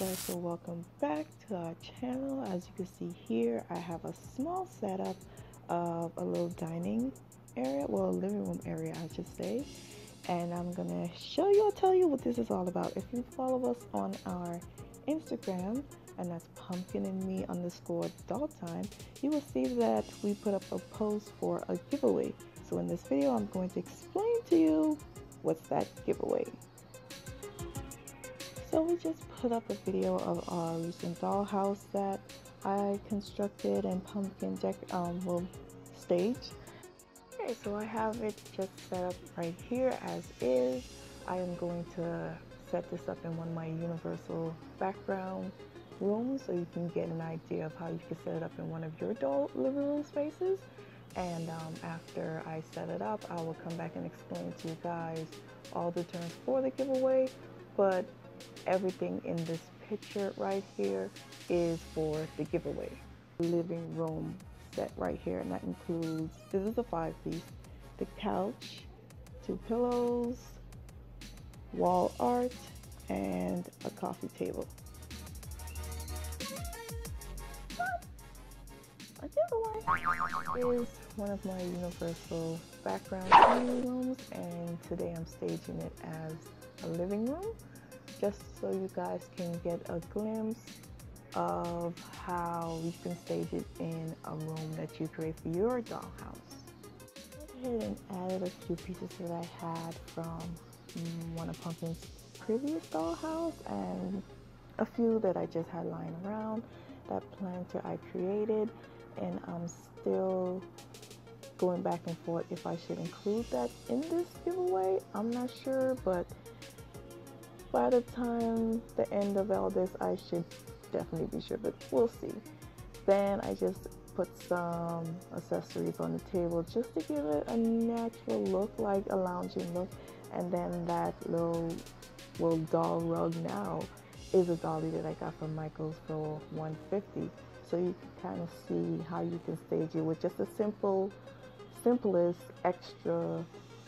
guys, so welcome back to our channel. As you can see here, I have a small setup of a little dining area, well, living room area I should say, and I'm gonna show you, I'll tell you what this is all about. If you follow us on our Instagram, and that's pumpkin and me underscore doll time, you will see that we put up a post for a giveaway. So in this video, I'm going to explain to you what's that giveaway. So we just put up a video of our recent dollhouse that I constructed and pumpkin stage. Okay, so I have it just set up right here as is. I am going to set this up in one of my universal background rooms so you can get an idea of how you can set it up in one of your doll living room spaces. And after I set it up, I will come back and explain to you guys all the terms for the giveaway, but everything in this picture right here is for the giveaway. Living room set right here, and that includes, this is a 5-piece, the couch, 2 pillows, wall art, and a coffee table. Another one is one of my universal background rooms, and today I'm staging it as a living room just so you guys can get a glimpse of how you can stage it in a room that you create for your dollhouse. I went ahead and added a few pieces that I had from one of Pumpkin's previous dollhouse and a few that I just had lying around. That planter I created, and I'm still going back and forth if I should include that in this giveaway. I'm not sure, but by the time the end of all this, I should definitely be sure, but we'll see. Then I just put some accessories on the table just to give it a natural look, like a lounging look. And then that little doll rug now is a dolly that I got from Michael's for $1.50. So you can kind of see how you can stage it with just a simplest extra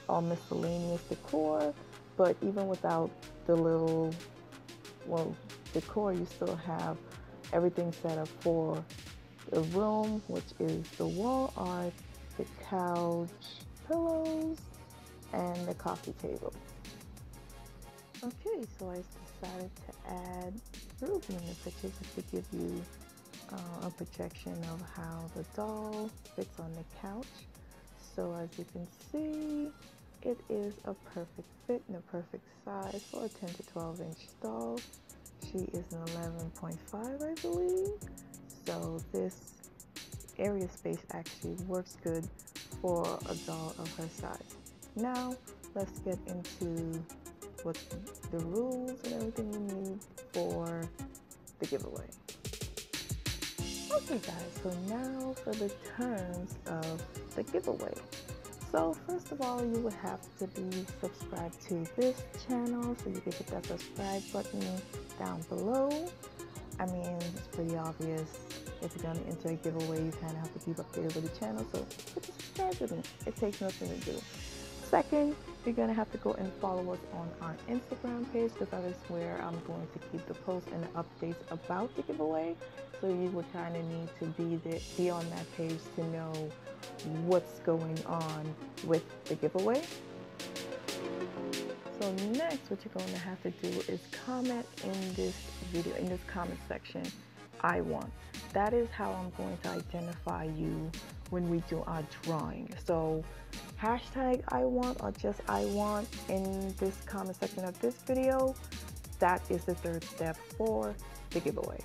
or miscellaneous decor, but even without the little decor, you still have everything set up for the room, which is the wall art, the couch, pillows, and the coffee table. Okay, so I decided to add roofs in the picture just to give you a projection of how the doll fits on the couch. So as you can see, it is a perfect fit and a perfect size for a 10 to 12 inch doll. She is an 11.5, I believe. So this area space actually works good for a doll of her size. Now let's get into what the rules and everything you need for the giveaway. Okay guys, so now for the terms of the giveaway. So first of all, you will have to be subscribed to this channel, so you can hit that subscribe button down below. I mean, it's pretty obvious. If you're gonna enter a giveaway, you kind of have to keep updated with the channel, so hit the subscribe button. It takes nothing to do. Second, you're gonna have to go and follow us on our Instagram page, because that is where I'm going to keep the posts and the updates about the giveaway. So you would kind of need to be on that page to know what's going on with the giveaway. So next, what you're going to have to do is comment in this video, in this comment section, I want. That is how I'm going to identify you when we do our drawing. So hashtag I want or just I want in this comment section of this video. That is the third step for the giveaway.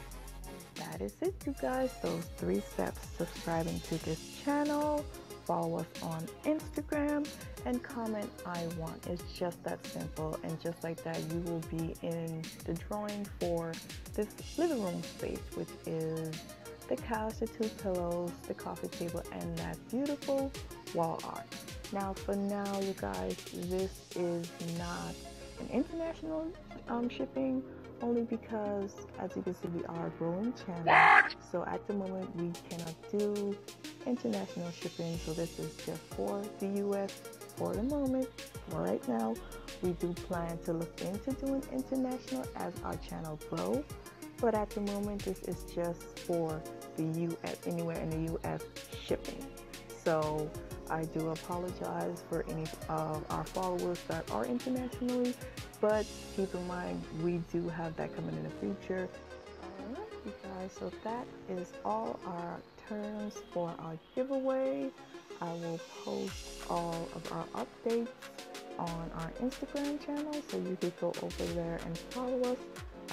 That is it, you guys. Those 3 steps: subscribing to this channel, follow us on Instagram, and comment I want. It's just that simple, and just like that, you will be in the drawing for this living room space, which is the couch, the 2 pillows, the coffee table, and that beautiful wall art. Now for now, you guys, this is not an international shipping, only because, as you can see, we are a growing channel, so at the moment we cannot do international shipping. So this is just for the US for the moment. Right now, we do plan to look into doing international as our channel grows, but at the moment this is just for the U.S., anywhere in the U.S. shipping. So I do apologize for any of our followers that are internationally, but keep in mind we do have that coming in the future. All right, you guys, so that is all our terms for our giveaway. I will post all of our updates on our Instagram channel, so you can go over there and follow us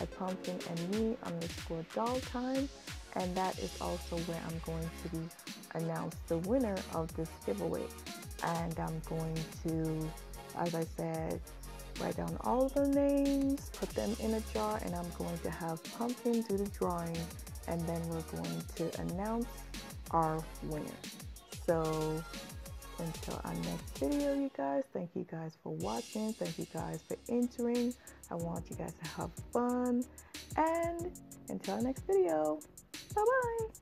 at pumpkin and me_doll time, and that is also where I'm going to announce the winner of this giveaway. And I'm going to, as I said, write down all the names, put them in a jar, and I'm going to have Pumpkin do the drawing, and then we're going to announce our winner. So until our next video, you guys, thank you guys for watching, thank you guys for entering. I want you guys to have fun, and until our next video, bye bye.